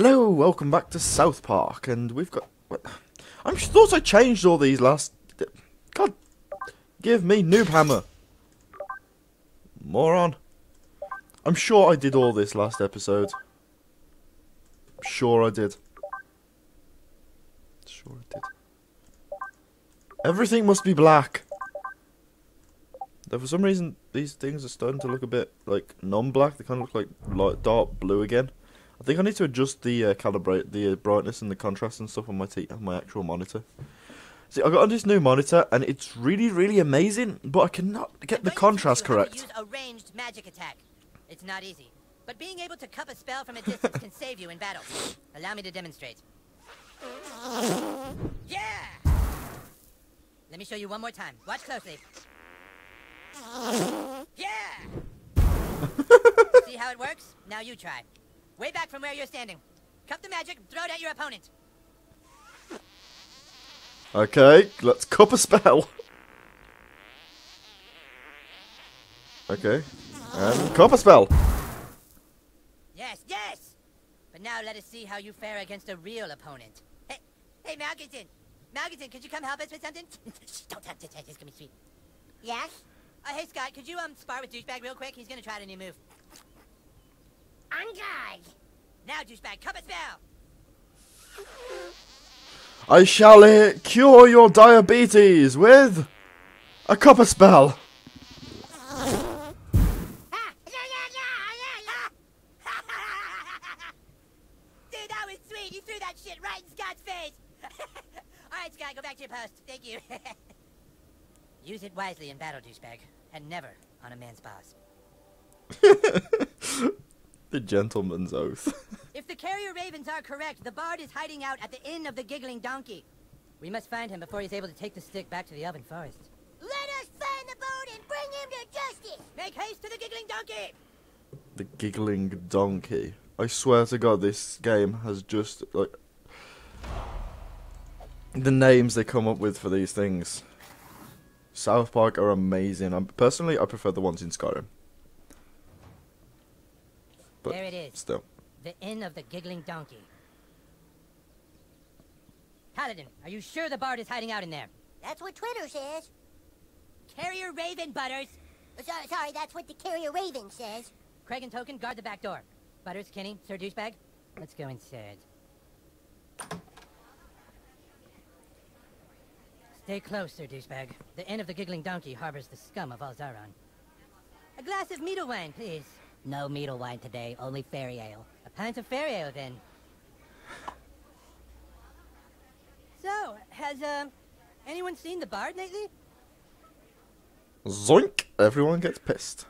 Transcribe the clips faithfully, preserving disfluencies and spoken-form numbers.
Hello, welcome back to South Park, and we've got... What, I thought I changed all these last... God, give me noob hammer. Moron. I'm sure I did all this last episode. I'm sure I did. Sure I did. Everything must be black. Though for some reason, these things are starting to look a bit, like, non-black. They kind of look like light, dark blue again. I think I need to adjust the uh, calibrate, the uh, brightness and the contrast and stuff on my t on my actual monitor. See, I got on this new monitor and it's really, really amazing, but I cannot get the contrast correct. Use a ranged magic attack. It's not easy, but being able to cup a spell from a distance can save you in battle. Allow me to demonstrate. Yeah. Let me show you one more time. Watch closely. Yeah. See how it works? Now you try. Way back from where you're standing. Cup the magic, throw it at your opponent. Okay, let's cup a spell. Okay, and cup a spell. Yes, yes! But now let us see how you fare against a real opponent. Hey, hey, Malkinson. Malkinson, could you come help us with something? Don't have to touch this, gonna be sweet. Yes? Uh, hey, Scott, could you um, spar with Douchebag real quick? He's gonna try a new move. On guard. Now, douchebag, cup a spell. I shall uh, cure your diabetes with a copper spell. Dude, that was sweet. You threw that shit right in Scott's face. All right, Scott, go back to your post. Thank you. Use it wisely in battle, douchebag, and never on a man's boss. The gentleman's oath. If the carrier ravens are correct, the bard is hiding out at the inn of the giggling donkey. We must find him before he's able to take the stick back to the elven forest. Let us find the bard and bring him to justice. Make haste to the giggling donkey. The giggling donkey. I swear to God, this game has just like the names they come up with for these things. South Park are amazing. I'm, personally, I prefer the ones in Skyrim. But there it is. Still. The Inn of the Giggling Donkey. Paladin, are you sure the bard is hiding out in there? That's what Twitter says. Carrier Raven, Butters. So, sorry, that's what the Carrier Raven says. Craig and Token, guard the back door. Butters, Kenny, Sir Douchebag, let's go inside. Stay close, Sir Douchebag. The Inn of the Giggling Donkey harbors the scum of Alzaron. A glass of meadle wine, please. No meadle wine today, only fairy ale. A pint of fairy ale, then. So, has, um, anyone seen the bard lately? Zoink! Everyone gets pissed.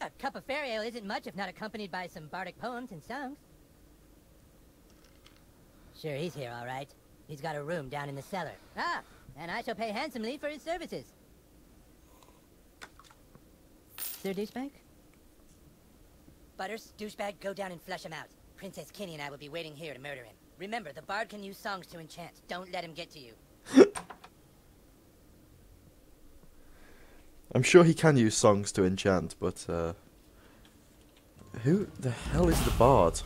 A cup of fairy ale isn't much if not accompanied by some bardic poems and songs. Sure, he's here, all right. He's got a room down in the cellar. Ah, and I shall pay handsomely for his services. Sir Douchebag? Butters, Douchebag, go down and flush him out. Princess Kenny and I will be waiting here to murder him. Remember, the bard can use songs to enchant. Don't let him get to you. I'm sure he can use songs to enchant, but, uh... who the hell is the bard?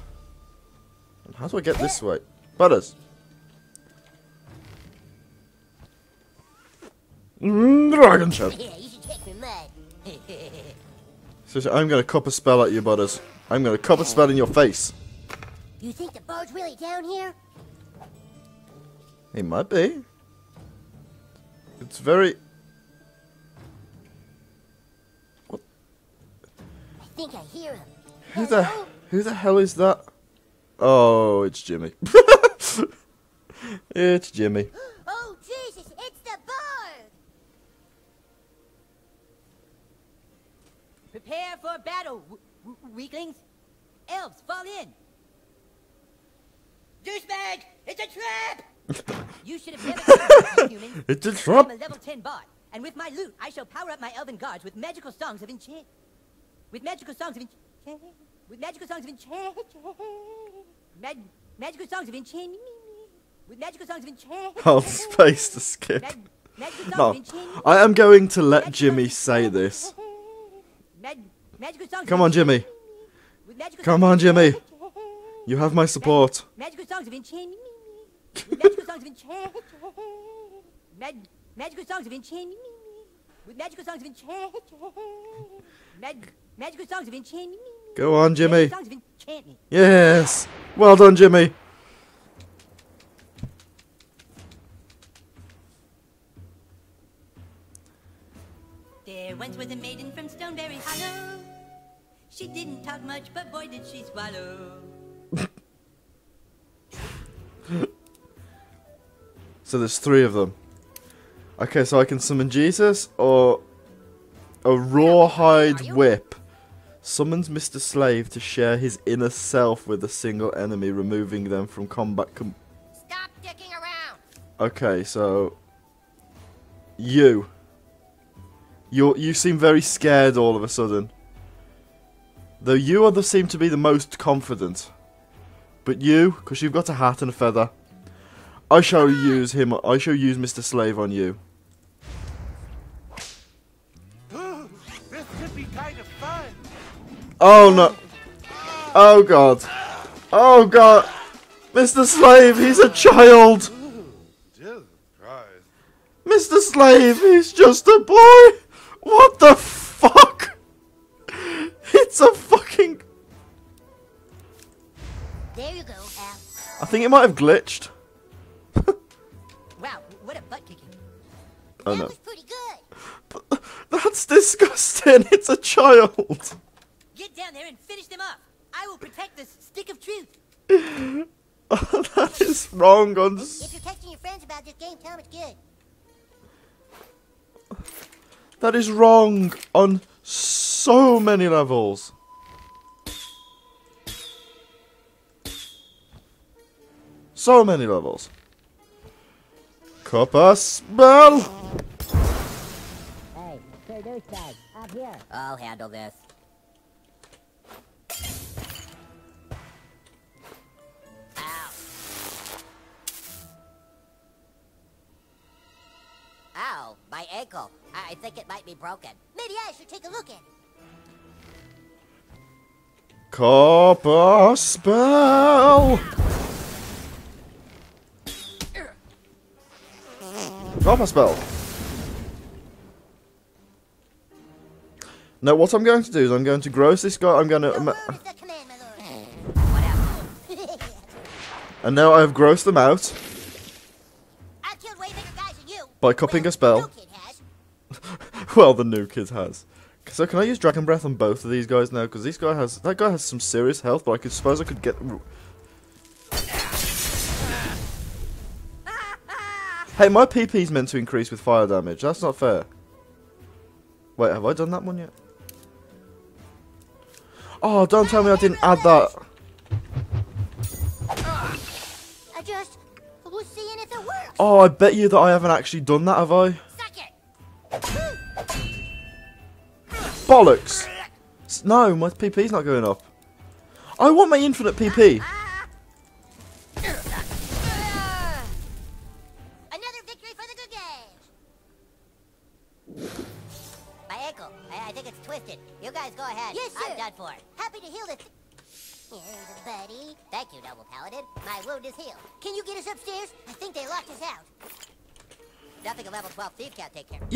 And how do I get this way? Butters! Dragon shot! Yeah, you should take me mad. So I'm gonna cup a spell at you, Butters. I'm gonna cup a spell in your face. You think the bard's really down here? He might be. It's very. What? I think I hear him. Who Hello? the who the hell is that? Oh, it's Jimmy. It's Jimmy. Oh Jesus! It's the bard. Prepare for battle, weaklings. Elves, fall in. Douchebag, it's a trap! You should have never human. It's a trap. I'm a level ten bard, and with my loot, I shall power up my elven guards with magical songs of enchant. With magical songs of enchant. With magical songs of enchant. Mag magical songs of enchant. With magical songs of enchant. Oh, space to skip. Mag magical songs no, of I am going to let magical Jimmy say this. Mag Come on, Jimmy. Come on, Jimmy. You have my support. Magical songs of enchantment. Magical songs of enchantment. Magical songs of enchantment. With magical songs of enchantment. Magical songs of enchantment. Go on, Jimmy. Yes. Well done, Jimmy. There once was a maiden from Stoneberry Hollow. She didn't talk much, but boy did she swallow. So there's three of them. Okay, so I can summon Jesus or a rawhide whip. Summons Mister Slave to share his inner self with a single enemy, removing them from combat. Com Stop dicking around. Okay, so you. You you seem very scared all of a sudden. Though you are the seem to be the most confident. But you, because you've got a hat and a feather. I shall use him. I shall use Mister Slave on you. Ooh, this could be kind of fun. Oh no! Oh god! Oh god! Mister Slave, he's a child. Mister Slave, he's just a boy. What the fuck? It's a fucking. There you go, Al. I think it might have glitched. Wow, what a butt kicking. Oh, that no. was pretty good. But that's disgusting. It's a child. Get down there and finish them up. I will protect the stick of truth. Oh, that is wrong on. If you're texting your friends about this game, tell them it's good. That is wrong on so many levels. So many levels. Copper spell! Hey, clear those guys. Up here. I'll handle this. Ow. Ow, my ankle. I, I think it might be broken. Maybe I should take a look at it. Copper spell! Copper spell. Now what I'm going to do is I'm going to gross this guy. I'm going to. Um, and now I have grossed them out. I killed way bigger guys than you. By copying well, a spell. The well, the new kid has. So can I use Dragon Breath on both of these guys now? Because this guy has that guy has some serious health, but I could suppose I could get. Hey, my P P's meant to increase with fire damage. That's not fair. Wait, have I done that one yet? Oh, don't tell me I didn't add that. I just was seeing if it works. Oh, I bet you that I haven't actually done that, have I? Bollocks! No, my P P's not going up. I want my infinite P P.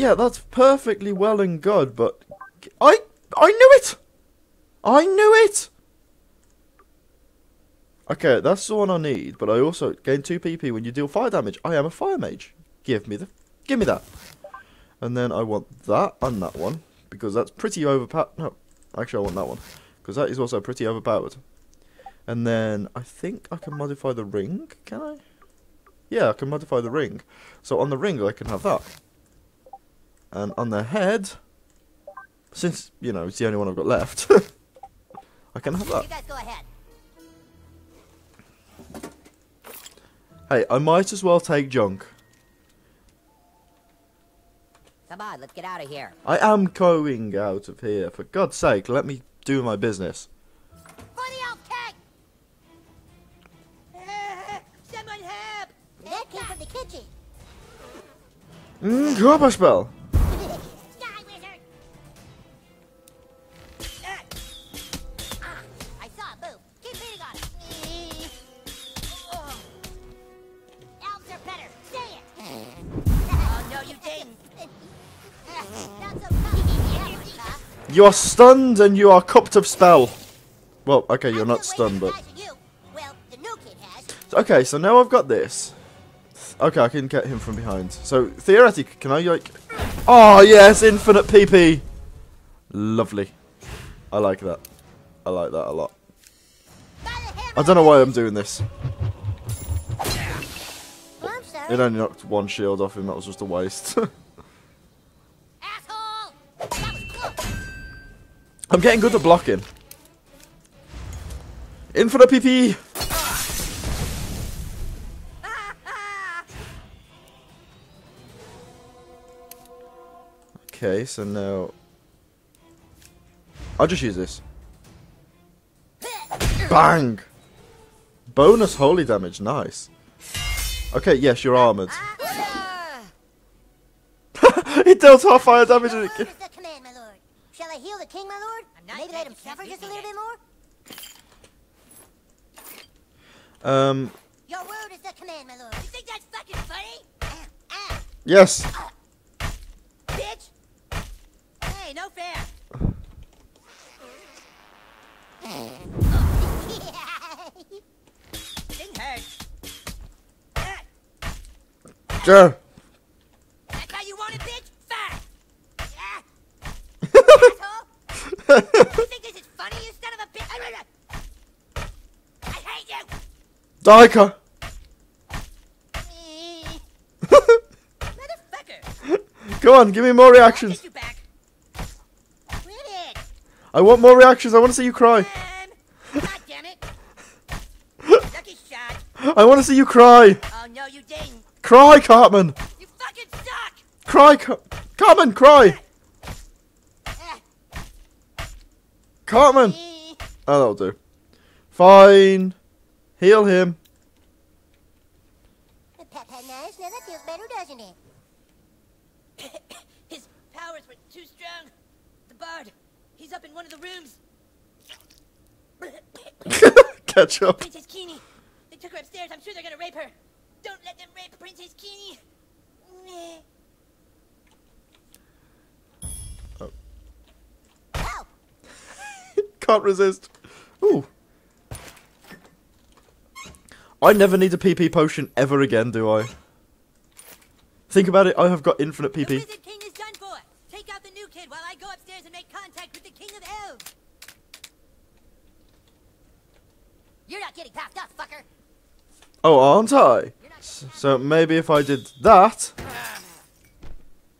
Yeah, that's perfectly well and good, but I I knew it! I knew it! Okay, that's the one I need, but I also gain two P P when you deal fire damage. I am a fire mage. Give me the give me that. And then I want that and that one, because that's pretty overpowered. No, actually I want that one, because that is also pretty overpowered. And then I think I can modify the ring, can I? Yeah, I can modify the ring. So on the ring I can have that. And on the head, since, you know, it's the only one I've got left, I can have that. You guys go ahead. Hey, I might as well take junk. Come on, let's get out of here. I am going out of here. For God's sake, let me do my business. Mm, copper spell. I You are stunned and you are cupped of spell. Well, okay, you're not stunned, but... Okay, so now I've got this. Okay, I can get him from behind. So, theoretically, can I, like... Oh, yes, infinite P P! Lovely. I like that. I like that a lot. I don't know why I'm doing this. It only knocked one shield off him, that was just a waste. I'm getting good at blocking. Infinite P P! Okay, so now... I'll just use this. Bang! Bonus holy damage, nice. Okay, yes, you're armoured. It dealt half fire damage and it... Shall I heal the king, my lord? Maybe let him suffer just a little bit more? Um... Your word is the command, my lord. You think that's fucking funny? Yes. Bitch! Hey, no fair! Sure. That's how you want it, bitch? Fat! Asshole! You think this is funny, you son of a bitch? I hate you! Diker! Motherfucker! Come on, give me more reactions. I'll get you back. Quit it. I want more reactions, I want to see you cry. Um, God damn it. Lucky shot. I want to see you cry. Oh, no, you didn't. Cry, Cartman! You fucking suck! Cry, Car Cartman, cry! Cartman! Oh, that'll do. Fine. Heal him. Papa, nice. Now that feels better, doesn't it? His powers were too strong. The bard, he's up in one of the rooms. Catch up. Princess Keeney. They took her upstairs. I'm sure they're gonna rape her. Don't let them rape Princess Keeney. Oh. Oh. Can't resist. Ooh. I never need a P P potion ever again, do I? Think about it, I have got infinite P P. The Wizard King is done for. Take out the new kid while I go upstairs and make contact with the King of Elves. You're not getting popped up, fucker. Oh, aren't I? So maybe if I did that,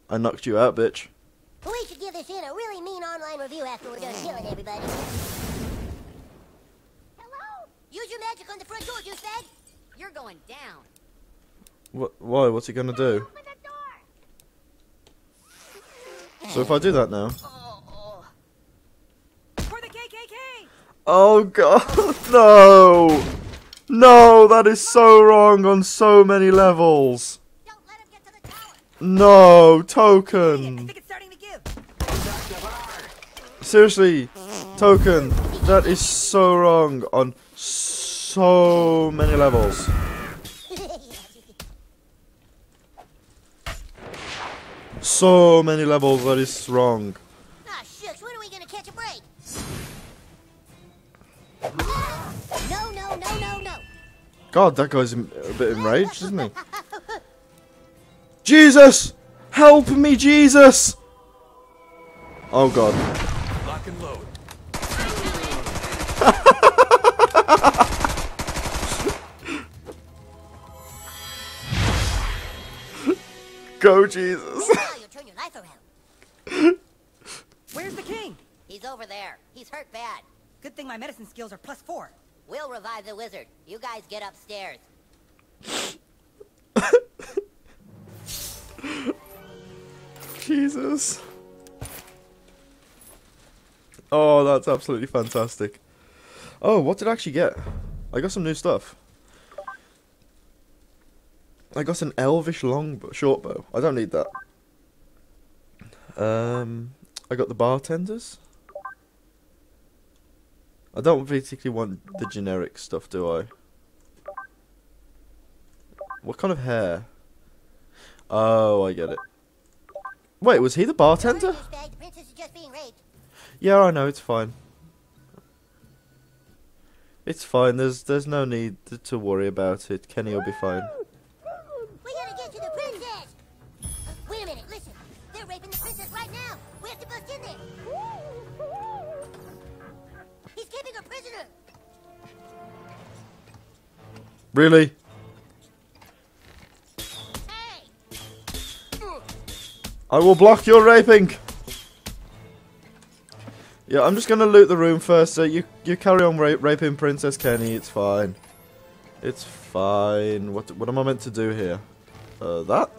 I knocked you out, bitch. We should give this in a really mean online review after we're done killing everybody. Hello? Use your magic on the front door, you said. You're going down. What? Why? What's he gonna do? Open the door. So if I do that now. Oh, oh. For the K K K. Oh God, no. No, that is so wrong on so many levels. Don't let him get to the tower. No, Token. I think it's starting to give. Seriously, Token, that is so wrong on so many levels. So many levels, that is wrong. Ah, shucks, when are we gonna catch a break? No, no, no, no, no. God, that guy's a bit enraged, isn't he? Jesus! Help me, Jesus! Oh, God. Lock and load. Go, Jesus. You'll turn your life around. Where's the king? He's over there. He's hurt bad. Good thing my medicine skills are plus four. We'll revive the wizard. You guys get upstairs. Jesus. Oh, that's absolutely fantastic. Oh, what did I actually get? I got some new stuff. I got an elvish long short bow. I don't need that. Um, I got the bartenders. I don't particularly want the generic stuff, do I? What kind of hair? Oh, I get it. Wait, was he the bartender? Yeah, I know, it's fine. It's fine, there's there's no need to worry about it. Kenny will be fine. We gotta get to the princess! Uh, wait a minute, listen. They're raping the princess right now. We have to bust in there. He's keeping her prisoner. Really? Hey. I will block your raping. Yeah, I'm just gonna loot the room first, so you you carry on ra raping Princess Kenny, it's fine. It's fine. What what am I meant to do here? Uh, that?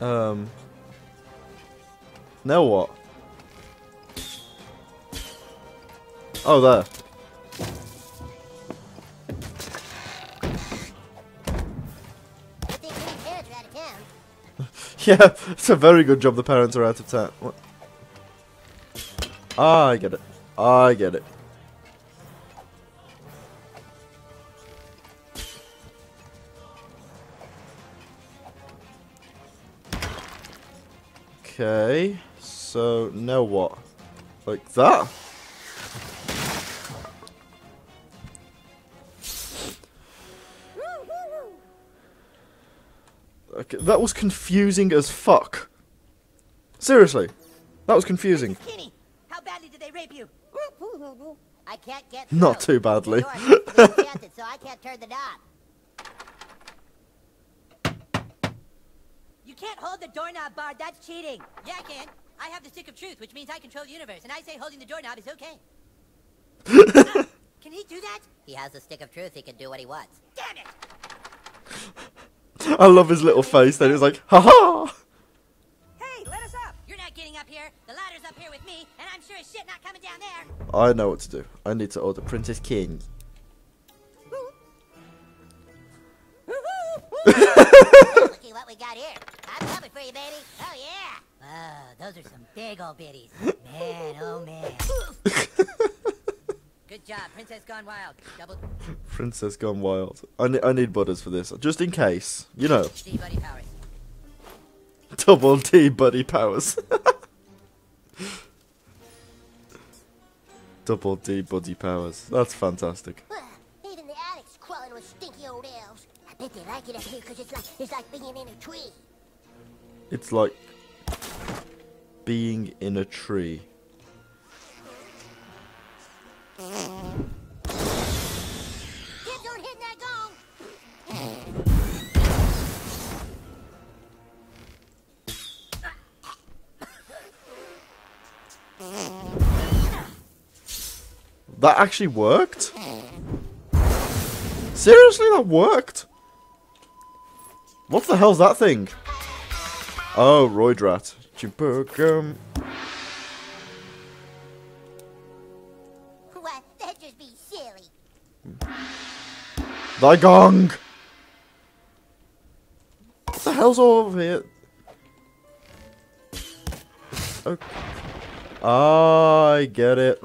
Um... Now what? Oh, there. Yeah, it's a very good job the parents are out of town. What? Ah, I get it. I get it. Okay, so now what? Like that? Okay, that was confusing as fuck. Seriously, that was confusing. Kenny, how badly did they rape you? I can't get through. Not too badly. You can't hold the doorknob, Bard. That's cheating. Yeah, I can. I have the stick of truth, which means I control the universe, and I say holding the doorknob is okay. Can he do that? He has the stick of truth. He can do what he wants. Damn it! I love his little face, then it's like, haha! Hey, let us up! You're not getting up here. The ladder's up here with me, and I'm sure as shit not coming down there. I know what to do. I need to order Princess King. Looky what we got here. I'm coming for you, baby. Oh yeah. Wow, those are some big old bitties. Man, oh man. Good job, Princess Gone Wild. Double Princess Gone Wild. I need I need butters for this, just in case, you know. D buddy powers. Double D buddy powers. Double D buddy powers. That's fantastic. Even the addicts crawling with stinky old elves. I bet they like it up here because it's like it's like being in a tree. It's like being in a tree. That actually worked? Seriously, that worked? What the hell's that thing? Oh, Roydrat. Chimpergum. What? That'd just be silly. Thy gong! What the hell's over here? Okay. I get it.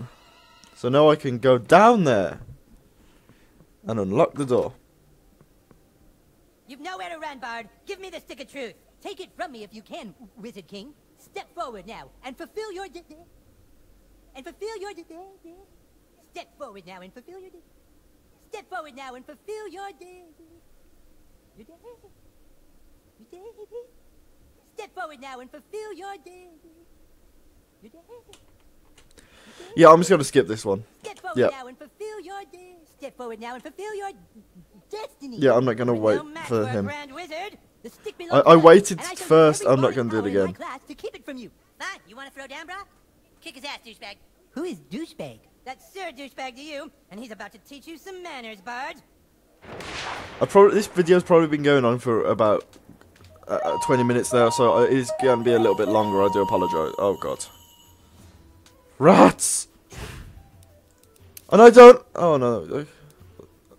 So now I can go down there and unlock the door. You've nowhere to run, Bard. Give me the stick of truth. Take it from me if you can, Wizard King. Step forward now and fulfill your d and fulfill your d step forward now and fulfill your d step forward now and fulfill your d your d step forward now and fulfill your d your d. Yeah, I'm just gonna skip this one. Step forward yep. now and fulfill your de Step forward now and fulfill your destiny. Yeah, I'm not gonna wait no for him. I, I waited I first. I'm not gonna do it again. To keep it from you. Fine. You wanna throw down, bro? Kick his ass, douchebag. Who is douchebag? That's Sir Douchebag to you, and he's about to teach you some manners, Bard. I probably this video's probably been going on for about uh, twenty minutes now, so it's gonna be a little bit longer. I do apologize. Oh God. Rats! And I don't... Oh no.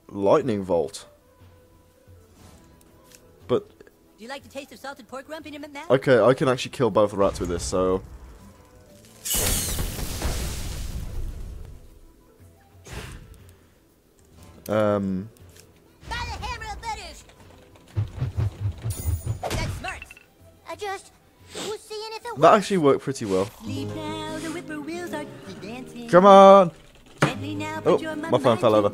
Lightning Volt. But... Do you like the taste of salted pork rump in your mouth? Okay, I can actually kill both rats with this, so... Um... By the hammer of butters! That's smart! I just... was seeing if That actually worked pretty well. Come on! Oh, my phone fell over.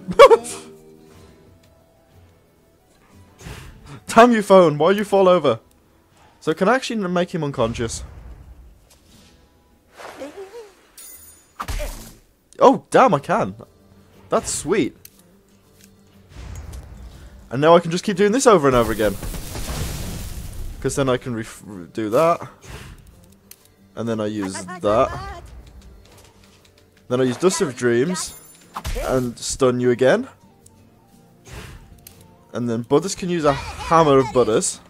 Damn you, phone! Why you fall over? So can I actually make him unconscious? Oh, damn, I can. That's sweet. And now I can just keep doing this over and over again. Because then I can ref do that. And then I use that. Then I use Dust of Dreams. And stun you again. And then Butters can use a hammer of Butters.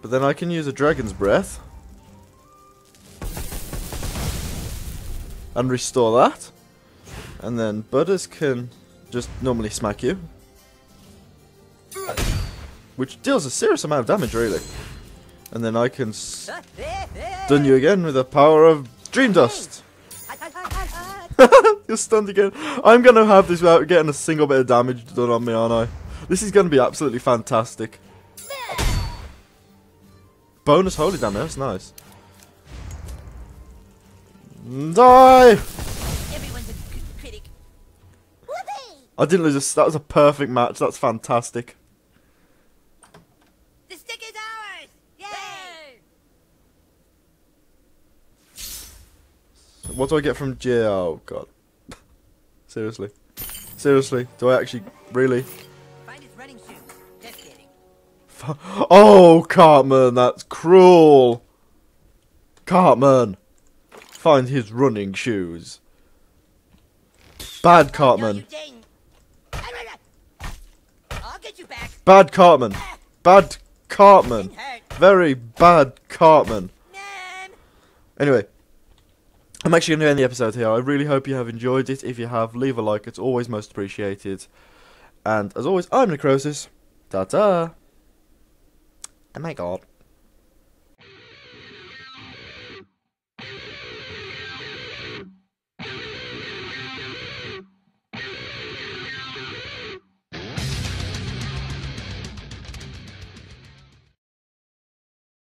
But then I can use a Dragon's Breath. And restore that. And then Butters can just normally smack you. Which deals a serious amount of damage, really. And then I can stun you again with the power of Dream Dust. You're stunned again. I'm going to have this without getting a single bit of damage done on me, aren't I? This is going to be absolutely fantastic. Bonus holy damage, that's nice. Die! Everyone's a good critic. I didn't lose a... That was a perfect match, that's fantastic. The stick is ours! Yay! What do I get from J? Oh, God. Seriously. Seriously, do I actually... Really? Oh, Cartman, that's cruel. Cartman, find his running shoes. Bad Cartman. Bad Cartman. Bad Cartman. Very bad Cartman. Anyway, I'm actually going to end the episode here. I really hope you have enjoyed it. If you have, leave a like. It's always most appreciated. And as always, I'm Necrosis. Ta-ta. Oh my god.